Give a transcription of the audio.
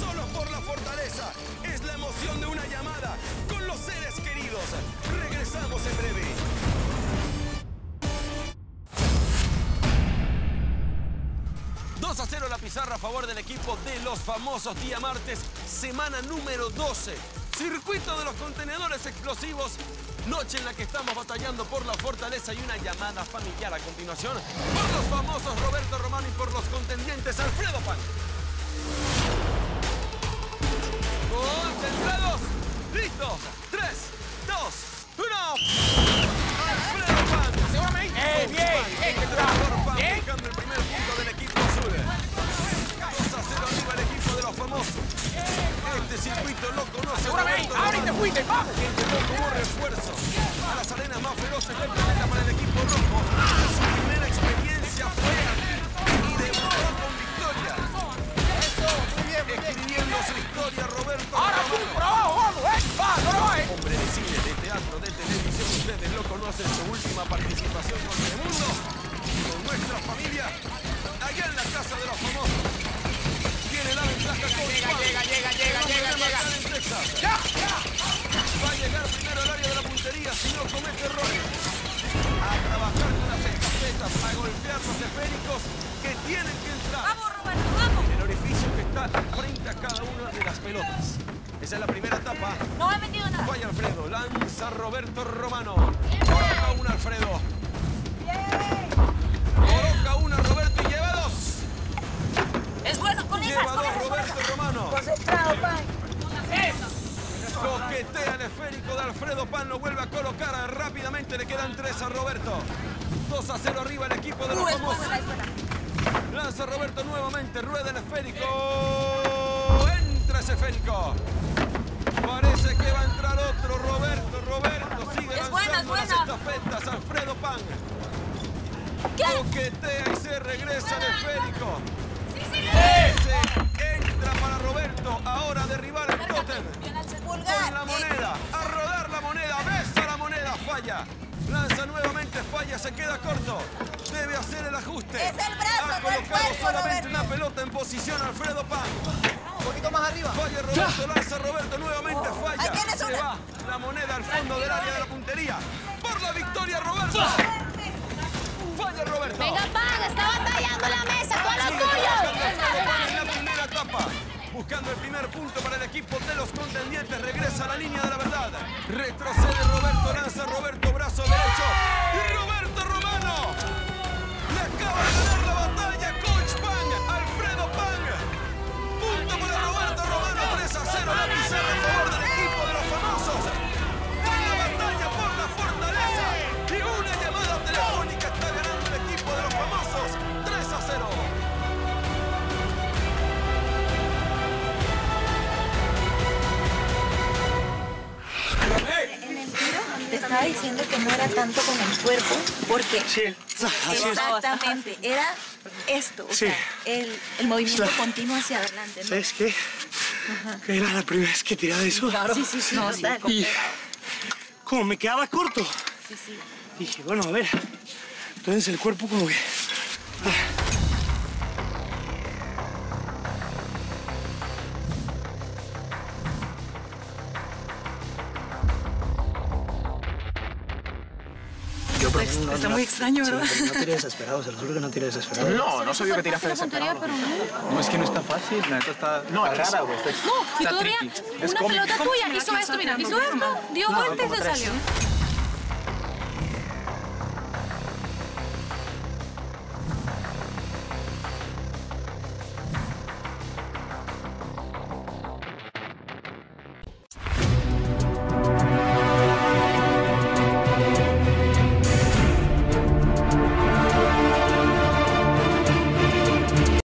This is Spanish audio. solo por la fortaleza. Es la emoción de una llamada con los seres queridos. Regresamos en breve. ¡2-0 la pizarra a favor del equipo de los famosos! Día martes, semana número 12. Circuito de los contenedores explosivos. Noche en la que estamos batallando por la fortaleza y una llamada familiar a continuación por los famosos Roberto Romano y por los contendientes Alfredo Pan. ¡Concentrados! ¡Listos! ¡3, 2, 1! ¡Alfredo Pan! ¡Asegúrame! ¡Bien! ¡Pan! Buscando el primer punto del equipo azul. 2-0 arriba el equipo de los famosos. Este circuito lo conoce. ¡Ahora y te fuiste! ¡Vamos! Como refuerzo a las arenas más feroces del planeta para el equipo rojo. Su primera experiencia fue y debutó con victoria. Eso, muy bien, escribiendo su historia, Roberto. ¡Ahora tú, bravo, vamos! Hombre de cine, de teatro, de televisión, ustedes lo conocen. Su última participación con el mundo, con nuestra familia, allá en la casa de los famosos. Tiene la ventaja con Juan. ¡Ya! Va a llegar primero al área de la puntería si no comete errores. A trabajar con las escapetas, a golpear los esféricos que tienen que entrar. ¡Vamos, Roberto, vamos! El orificio que está frente a cada una de las pelotas. Esa es la primera etapa. No he metido nada. Vaya Alfredo, lanza Roberto Romano. Coloca una Alfredo. Coloca una Roberto y lleva 2. Es bueno con esas. Lleva 2 Roberto Romano. Concentrado, Pan. Coquetea el esférico de Alfredo Pan, lo vuelve a colocar rápidamente, le quedan 3 a Roberto. 2-0 arriba el equipo de los famosos. Lanza Roberto nuevamente, rueda el esférico. Entra ese esférico. Parece que va a entrar otro. Roberto sigue lanzando las estafetas. Alfredo Pan coquetea y se regresa el esférico. Ese entra para Roberto. Ahora derribar el tótem con la moneda. A rodar la moneda. Besa la moneda. Falla. Lanza nuevamente. Falla. Se queda corto. Debe hacer el ajuste. Es el brazo. Ha colocado solamente una pelota en posición Alfredo Pan. Un poquito más arriba. Falla Roberto, lanza Roberto, nuevamente falla. Ahí tienes una. Se va la moneda al fondo del área de la puntería. Por la victoria, Roberto. Falla Roberto. Venga, Pan, está batallando la mesa. Con los tuyos. En la primera etapa, buscando el primer punto para el equipo de los contendientes. Regresa a la línea de la verdad. Retrocede Roberto, lanza Roberto, brazo derecho. Y Roberto Romano le acaba de ganar la batalla. Coach Pan, Alfredo Pan. Punto para Roberto Romano, 3-0, la pizarra a favor del equipo de los famosos. Una batalla por la fortaleza y una llamada telefónica está ganando el equipo de los famosos, 3-0. Te estaba diciendo que no era tanto con el cuerpo, porque... Sí, así exactamente, es. Era esto, o sí. Sea, el movimiento continuo hacia adelante, ¿no? ¿Sabes qué? Ajá. Que era la primera vez que tiraba eso. Claro. Sí, no, sí. Y como me quedaba corto, sí. Dije, bueno, a ver, entonces el cuerpo como que... Está muy extraño, ¿verdad? Sí, no tire desesperado, se lo juro que no tire desesperado. No se vio que tiraste desesperado. No, es que no está fácil, la neta está... No, es rara, güey. No, si tú dirías, una pelota tuya hizo esto, mira, hizo esto, dio vueltas y se salió.